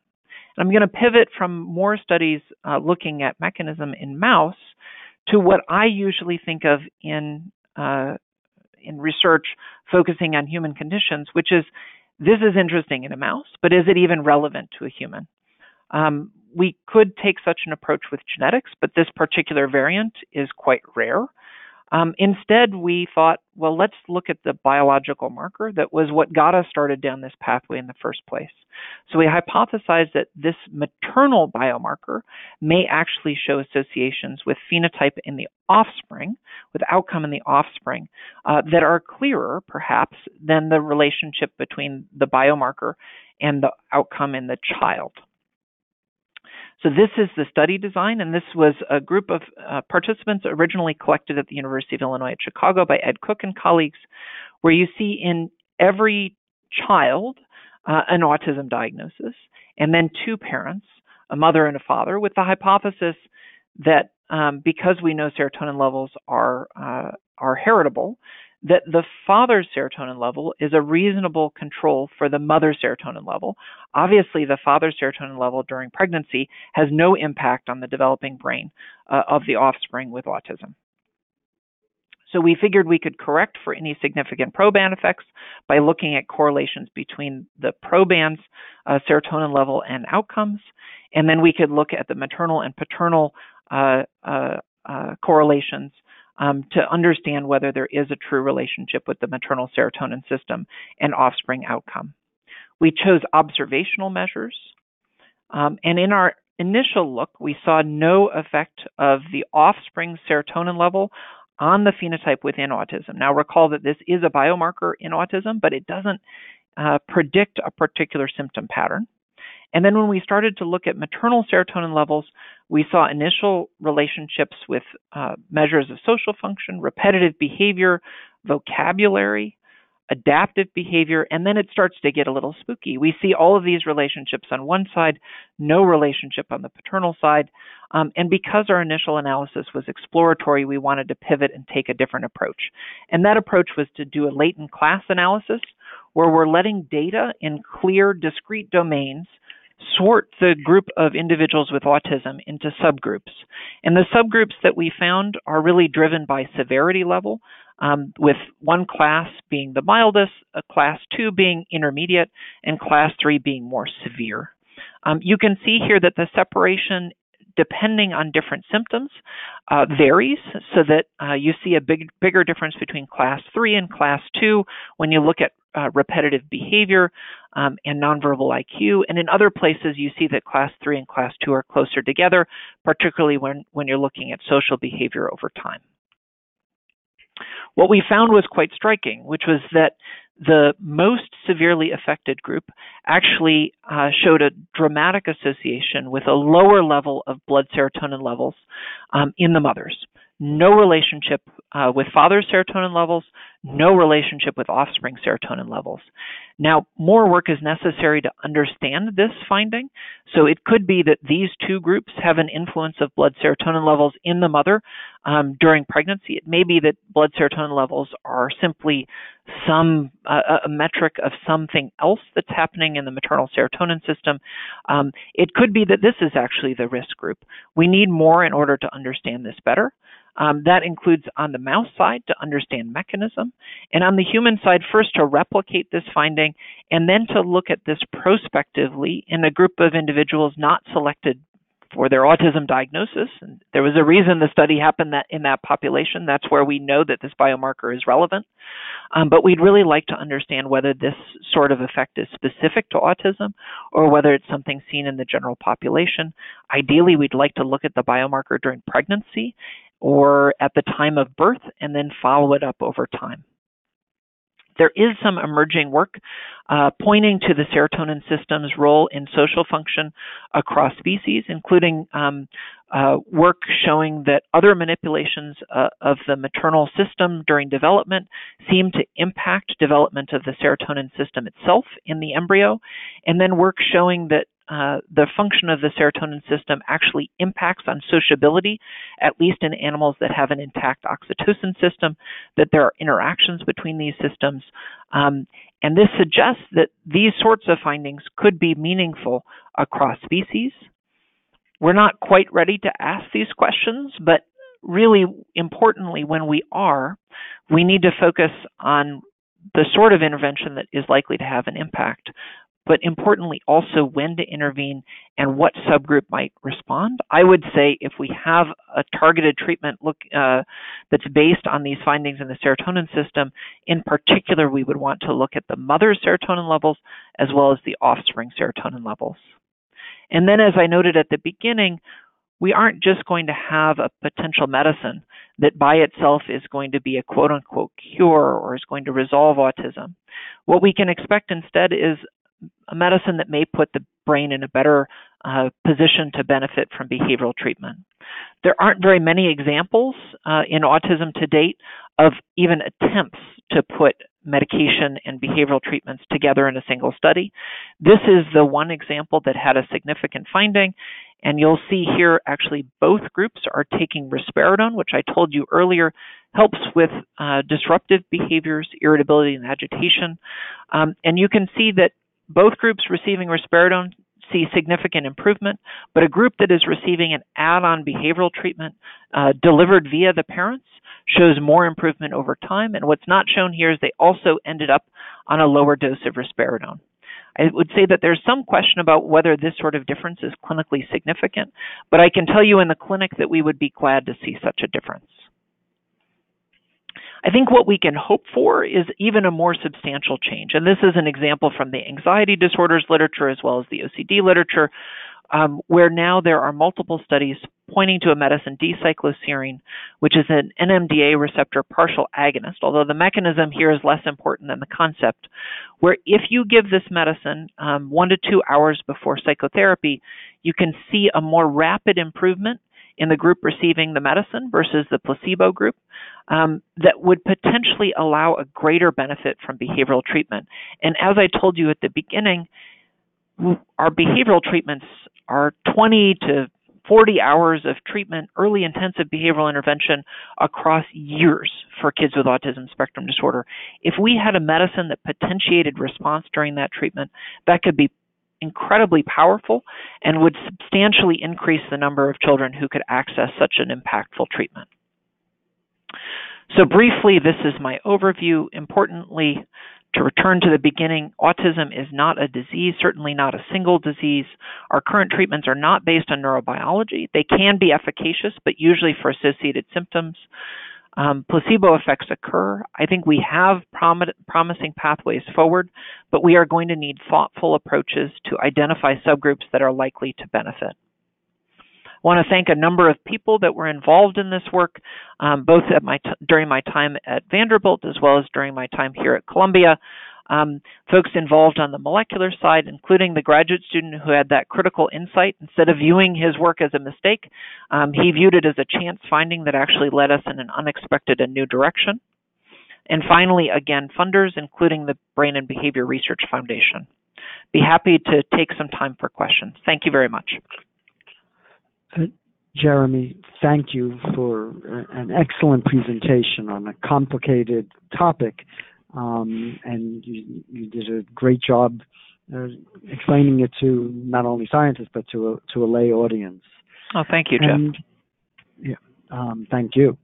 And I'm going to pivot from more studies looking at mechanism in mouse to what I usually think of in research focusing on human conditions, which is, this is interesting in a mouse, but is it even relevant to a human? We could take such an approach with genetics, but this particular variant is quite rare. Instead, we thought, well, let's look at the biological marker that was what got us started down this pathway in the first place. So we hypothesized that this maternal biomarker may actually show associations with phenotype in the offspring, with outcome in the offspring, that are clearer, perhaps, than the relationship between the biomarker and the outcome in the child. So this is the study design, and this was a group of participants originally collected at the University of Illinois at Chicago by Ed Cook and colleagues, where you see in every child an autism diagnosis, and then two parents, a mother and a father, with the hypothesis that because we know serotonin levels are heritable, that the father's serotonin level is a reasonable control for the mother's serotonin level. Obviously, the father's serotonin level during pregnancy has no impact on the developing brain of the offspring with autism. So we figured we could correct for any significant proband effects by looking at correlations between the proband's serotonin level and outcomes, and then we could look at the maternal and paternal correlations to understand whether there is a true relationship with the maternal serotonin system and offspring outcome. We chose observational measures, and in our initial look, we saw no effect of the offspring serotonin level on the phenotype within autism. Now, recall that this is a biomarker in autism, but it doesn't predict a particular symptom pattern. And then when we started to look at maternal serotonin levels, we saw initial relationships with measures of social function, repetitive behavior, vocabulary, adaptive behavior, and then it starts to get a little spooky. We see all of these relationships on one side, no relationship on the paternal side. And because our initial analysis was exploratory, we wanted to pivot and take a different approach. And that approach was to do a latent class analysis where we're letting data in clear, discrete domains sort the group of individuals with autism into subgroups. And the subgroups that we found are really driven by severity level, with one class being the mildest, a class 2 being intermediate, and class 3 being more severe. You can see here that the separation, depending on different symptoms, varies, so that you see a bigger difference between class 3 and class 2 when you look at repetitive behavior and nonverbal IQ. And in other places, you see that class 3 and class 2 are closer together, particularly when you're looking at social behavior over time. what we found was quite striking, which was that the most severely affected group actually showed a dramatic association with a lower level of blood serotonin levels in the mothers. No relationship with father's serotonin levels, no relationship with offspring serotonin levels. Now, more work is necessary to understand this finding. So it could be that these two groups have an influence of blood serotonin levels in the mother during pregnancy. It may be that blood serotonin levels are simply some a metric of something else that's happening in the maternal serotonin system. It could be that this is actually the risk group. We need more in order to understand this better. That includes on the mouse side to understand mechanism, and on the human side first to replicate this finding and then to look at this prospectively in a group of individuals not selected for their autism diagnosis. And there was a reason the study happened that in that population. That's where we know that this biomarker is relevant. But we'd really like to understand whether this sort of effect is specific to autism or whether it's something seen in the general population. Ideally, we'd like to look at the biomarker during pregnancy or at the time of birth, and then follow it up over time. There is some emerging work pointing to the serotonin system's role in social function across species, including work showing that other manipulations of the maternal system during development seem to impact development of the serotonin system itself in the embryo, and then work showing that the function of the serotonin system actually impacts on sociability, at least in animals that have an intact oxytocin system, that there are interactions between these systems. And this suggests that these sorts of findings could be meaningful across species. We're not quite ready to ask these questions, but really importantly, when we are, we need to focus on the sort of intervention that is likely to have an impact, but importantly also when to intervene and what subgroup might respond. I would say if we have a targeted treatment that's based on these findings in the serotonin system, in particular we would want to look at the mother's serotonin levels as well as the offspring serotonin levels. And then as I noted at the beginning, we aren't just going to have a potential medicine that by itself is going to be a quote-unquote cure or is going to resolve autism. What we can expect instead is a medicine that may put the brain in a better position to benefit from behavioral treatment. There aren't very many examples in autism to date of even attempts to put medication and behavioral treatments together in a single study. This is the one example that had a significant finding, and you'll see here actually both groups are taking risperidone, which I told you earlier helps with disruptive behaviors, irritability, and agitation. And you can see that both groups receiving risperidone see significant improvement, but a group that is receiving an add-on behavioral treatment delivered via the parents shows more improvement over time. And what's not shown here is they also ended up on a lower dose of risperidone. I would say that there's some question about whether this sort of difference is clinically significant, but I can tell you in the clinic that we would be glad to see such a difference. I think what we can hope for is even a more substantial change. And this is an example from the anxiety disorders literature as well as the OCD literature, where now there are multiple studies pointing to a medicine, D-cycloserine, which is an NMDA receptor partial agonist, although the mechanism here is less important than the concept, where if you give this medicine 1 to 2 hours before psychotherapy, you can see a more rapid improvement in the group receiving the medicine versus the placebo group, that would potentially allow a greater benefit from behavioral treatment. And as I told you at the beginning, our behavioral treatments are 20 to 40 hours of treatment, early intensive behavioral intervention across years for kids with autism spectrum disorder. If we had a medicine that potentiated response during that treatment, that could be incredibly powerful and would substantially increase the number of children who could access such an impactful treatment. So briefly, this is my overview. Importantly, to return to the beginning, autism is not a disease, certainly not a single disease. Our current treatments are not based on neurobiology. They can be efficacious, but usually for associated symptoms. Placebo effects occur. I think we have promising pathways forward, but we are going to need thoughtful approaches to identify subgroups that are likely to benefit. want to thank a number of people that were involved in this work, both at during my time at Vanderbilt as well as during my time here at Columbia. Folks involved on the molecular side, including the graduate student who had that critical insight. Instead of viewing his work as a mistake, he viewed it as a chance finding that actually led us in an unexpected and new direction. And finally, again, funders, including the Brain and Behavior Research Foundation. Be happy to take some time for questions. Thank you very much. Jeremy, thank you for an excellent presentation on a complicated topic. And you did a great job explaining it to not only scientists, but to a lay audience. Oh, thank you, and, Jeff. Yeah, thank you.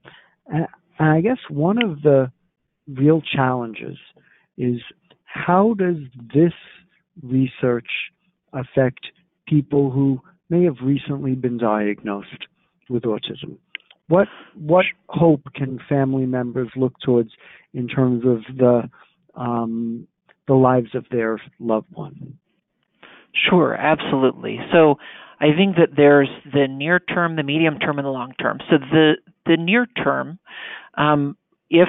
I guess one of the real challenges is how does this research affect people who may have recently been diagnosed with autism? What hope can family members look towards in terms of the lives of their loved one? Sure, absolutely. So I think that there's the near term, the medium term, and the long term. So the near term, if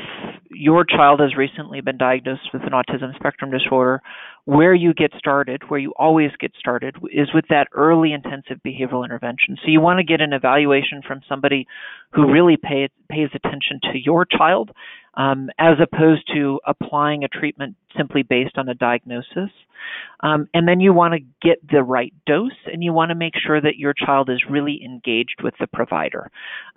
your child has recently been diagnosed with an autism spectrum disorder, where you get started, where you always get started, is with that early intensive behavioral intervention. So you want to get an evaluation from somebody who really pays attention to your child, as opposed to applying a treatment simply based on a diagnosis. And then you want to get the right dose, and you want to make sure that your child is really engaged with the provider.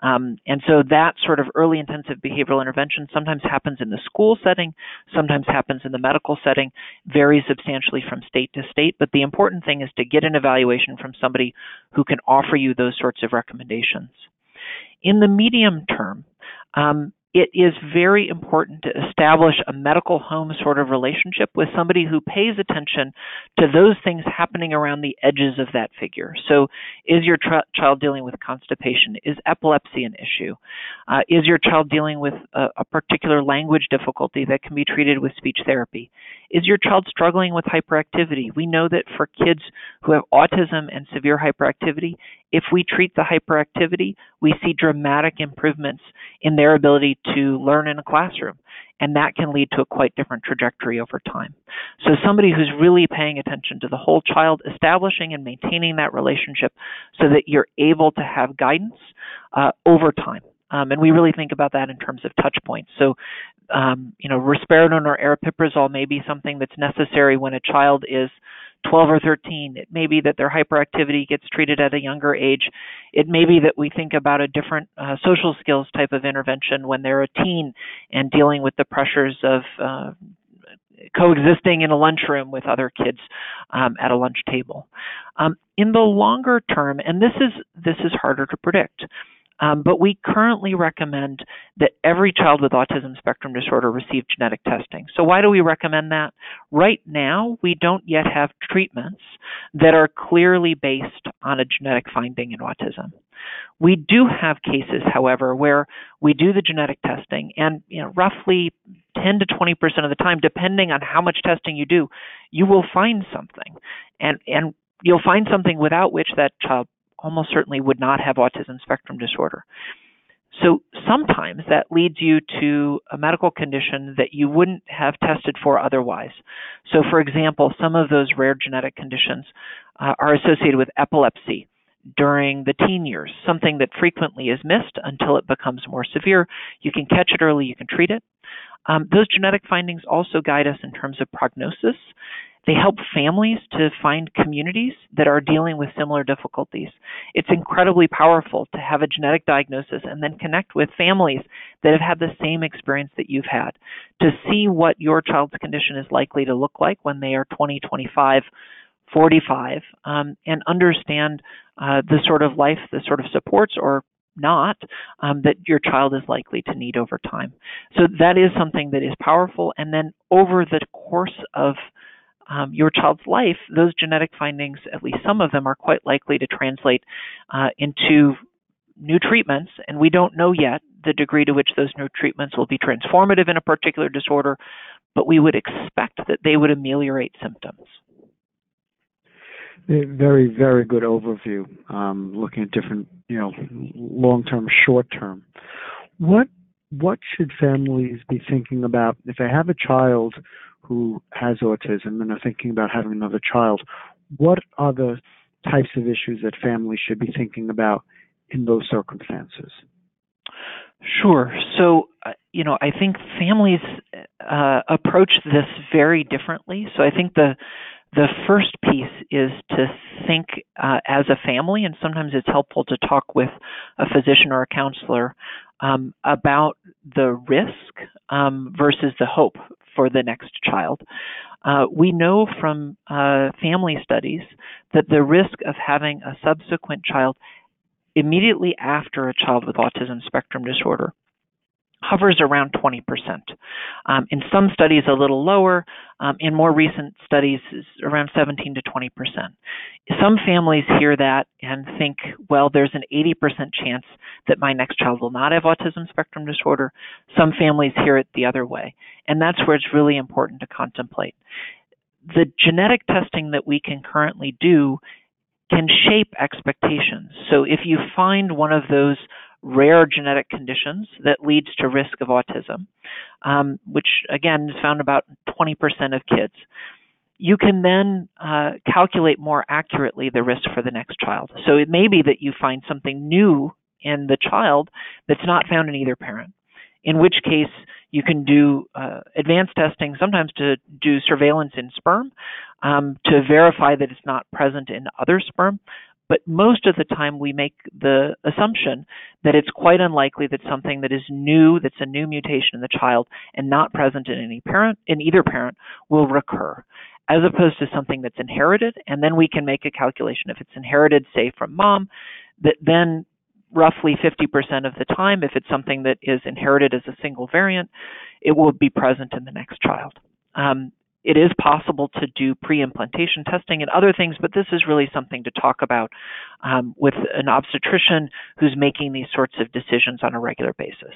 And so that sort of early intensive behavioral intervention sometimes happens in the school setting, sometimes happens in the medical setting, varies substantially from state to state. But the important thing is to get an evaluation from somebody who can offer you those sorts of recommendations. In the medium term, it is very important to establish a medical home sort of relationship with somebody who pays attention to those things happening around the edges of that figure. So is your child dealing with constipation? Is epilepsy an issue? Is your child dealing with a particular language difficulty that can be treated with speech therapy? Is your child struggling with hyperactivity? We know that for kids who have autism and severe hyperactivity, if we treat the hyperactivity, we see dramatic improvements in their ability to learn in a classroom, and that can lead to a quite different trajectory over time. So somebody who's really paying attention to the whole child, establishing and maintaining that relationship so that you're able to have guidance over time. And we really think about that in terms of touch points. So, you know, risperidone or aripiprazole may be something that's necessary when a child is 12 or 13. It may be that their hyperactivity gets treated at a younger age. It may be that we think about a different social skills type of intervention when they're a teen and dealing with the pressures of coexisting in a lunchroom with other kids at a lunch table. In the longer term, and this is harder to predict, but we currently recommend that every child with autism spectrum disorder receive genetic testing. So why do we recommend that? Right now, we don't yet have treatments that are clearly based on a genetic finding in autism. We do have cases, however, where we do the genetic testing, and you know, roughly 10 to 20% of the time, depending on how much testing you do, you will find something, and you'll find something without which that child almost certainly would not have autism spectrum disorder. So sometimes that leads you to a medical condition that you wouldn't have tested for otherwise. So for example, some of those rare genetic conditions are associated with epilepsy during the teen years, something that frequently is missed until it becomes more severe. You can catch it early, you can treat it. Those genetic findings also guide us in terms of prognosis. They help families to find communities that are dealing with similar difficulties. It's incredibly powerful to have a genetic diagnosis and then connect with families that have had the same experience that you've had, to see what your child's condition is likely to look like when they are 20, 25, 45, and understand the sort of life, the sort of supports or not that your child is likely to need over time. So that is something that is powerful. And then over the course of your child's life, those genetic findings, at least some of them, are quite likely to translate into new treatments, and we don't know yet the degree to which those new treatments will be transformative in a particular disorder, but we would expect that they would ameliorate symptoms. Very, very good overview, looking at different you know, long-term, short-term. What should families be thinking about if they have a child who has autism and are thinking about having another child? What are the types of issues that families should be thinking about in those circumstances? Sure. So, you know, I think families approach this very differently. So I think the first piece is to think as a family, and sometimes it's helpful to talk with a physician or a counselor about the risk versus the hope for the next child. We know from family studies that the risk of having a subsequent child immediately after a child with autism spectrum disorder hovers around 20%. In some studies, a little lower. In more recent studies, is around 17 to 20%. Some families hear that and think, well, there's an 80% chance that my next child will not have autism spectrum disorder. Some families hear it the other way. And that's where it's really important to contemplate. The genetic testing that we can currently do can shape expectations. So if you find one of those rare genetic conditions that leads to risk of autism, which again is found about 20% of kids, you can then calculate more accurately the risk for the next child. So it may be that you find something new in the child that's not found in either parent, in which case you can do advanced testing, sometimes to do surveillance in sperm to verify that it's not present in other sperm. But most of the time we make the assumption that it's quite unlikely that something that is new, that's a new mutation in the child and not present in any parent, in either parent, will recur, as opposed to something that's inherited. And then we can make a calculation if it's inherited, say, from mom, that then roughly 50% of the time, if it's something that is inherited as a single variant, it will be present in the next child. It is possible to do pre-implantation testing and other things, but this is really something to talk about with an obstetrician who's making these sorts of decisions on a regular basis.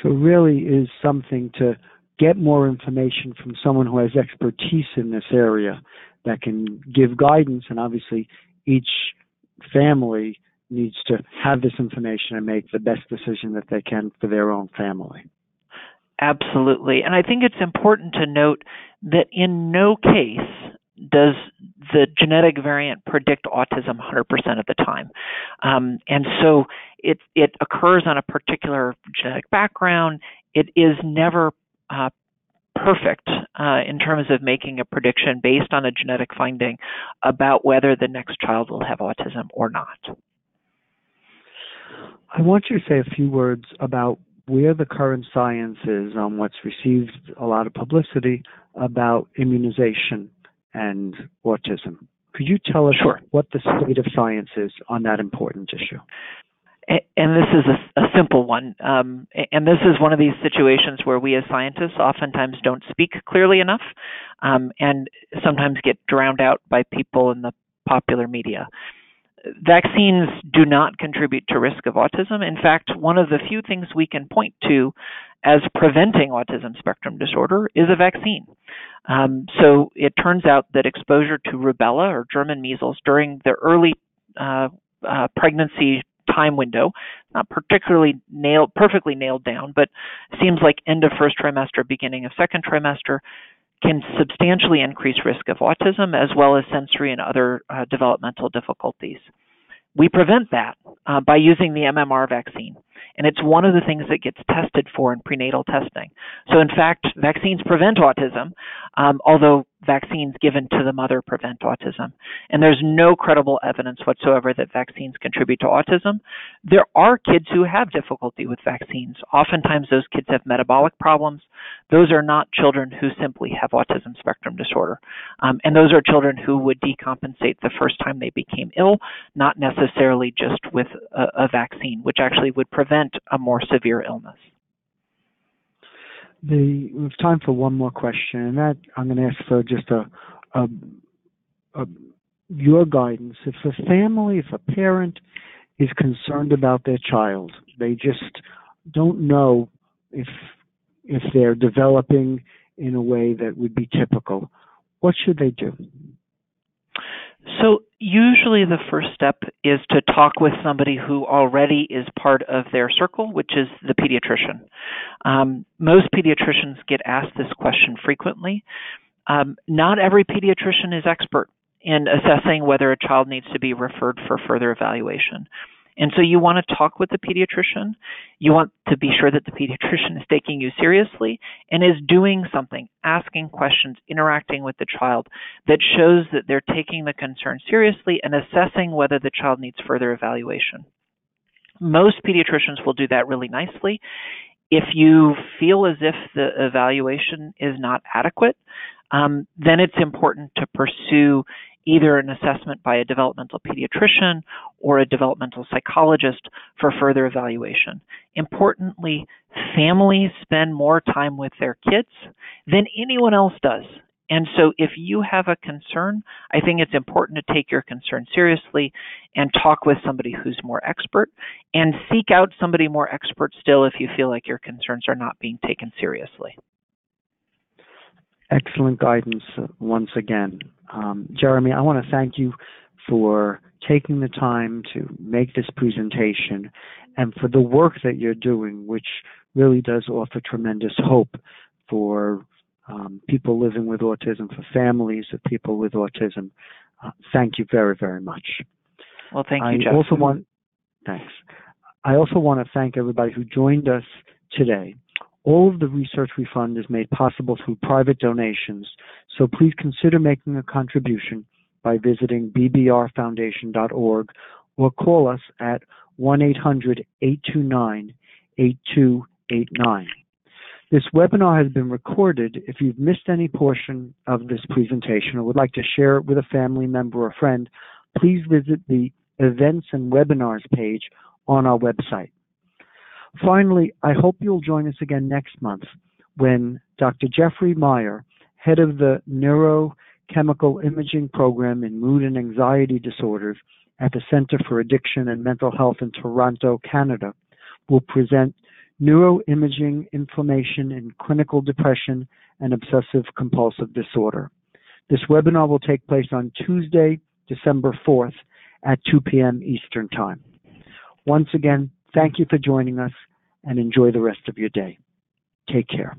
So it really is something to get more information from someone who has expertise in this area that can give guidance, and obviously each family needs to have this information and make the best decision that they can for their own family. Absolutely. And I think it's important to note that in no case does the genetic variant predict autism 100% of the time. And so it occurs on a particular genetic background. It is never perfect in terms of making a prediction based on a genetic finding about whether the next child will have autism or not. I want you to say a few words about where the current science is on what's received a lot of publicity about immunization and autism. Could you tell us what the state of science is on that important issue? And this is a simple one. And this is one of these situations where we as scientists oftentimes don't speak clearly enough and sometimes get drowned out by people in the popular media. Vaccines do not contribute to risk of autism. In fact, one of the few things we can point to as preventing autism spectrum disorder is a vaccine. So it turns out that exposure to rubella or German measles during the early pregnancy time window, not particularly perfectly nailed down, but seems like end of first trimester, beginning of second trimester, can substantially increase risk of autism as well as sensory and other developmental difficulties. We prevent that by using the MMR vaccine, and it's one of the things that gets tested for in prenatal testing. So in fact, vaccines prevent autism, although vaccines given to the mother prevent autism. And there's no credible evidence whatsoever that vaccines contribute to autism. There are kids who have difficulty with vaccines. Oftentimes those kids have metabolic problems. Those are not children who simply have autism spectrum disorder. And those are children who would decompensate the first time they became ill, not necessarily just with a vaccine, which actually would prevent a more severe illness. We have time for one more question, and that I'm going to ask for just your guidance. If a family, if a parent is concerned about their child, they just don't know if they're developing in a way that would be typical, what should they do? So usually the first step is to talk with somebody who already is part of their circle, which is the pediatrician. Most pediatricians get asked this question frequently. Not every pediatrician is expert in assessing whether a child needs to be referred for further evaluation. And so you want to talk with the pediatrician. You want to be sure that the pediatrician is taking you seriously and is doing something, asking questions, interacting with the child that shows that they're taking the concern seriously and assessing whether the child needs further evaluation. Most pediatricians will do that really nicely. If you feel as if the evaluation is not adequate, then it's important to pursue either an assessment by a developmental pediatrician or a developmental psychologist for further evaluation. Importantly, families spend more time with their kids than anyone else does. And so if you have a concern, I think it's important to take your concern seriously and talk with somebody who's more expert and seek out somebody more expert still if you feel like your concerns are not being taken seriously. Excellent guidance once again. Jeremy, I want to thank you for taking the time to make this presentation and for the work that you're doing, which really does offer tremendous hope for people living with autism, for families of people with autism. Thank you very, very much. Well, thank you, Jeff. Thanks. I also want to thank everybody who joined us today. All of the research we fund is made possible through private donations, so please consider making a contribution by visiting bbrfoundation.org or call us at 1-800-829-8289. This webinar has been recorded. If you've missed any portion of this presentation or would like to share it with a family member or friend, please visit the Events and Webinars page on our website. Finally, I hope you'll join us again next month when Dr. Jeffrey Meyer, head of the Neurochemical Imaging Program in Mood and Anxiety Disorders at the Center for Addiction and Mental Health in Toronto, Canada, will present Neuroimaging Inflammation in Clinical Depression and Obsessive Compulsive Disorder. This webinar will take place on Tuesday, December 4th at 2 p.m. Eastern Time. Once again, thank you for joining us and enjoy the rest of your day. Take care.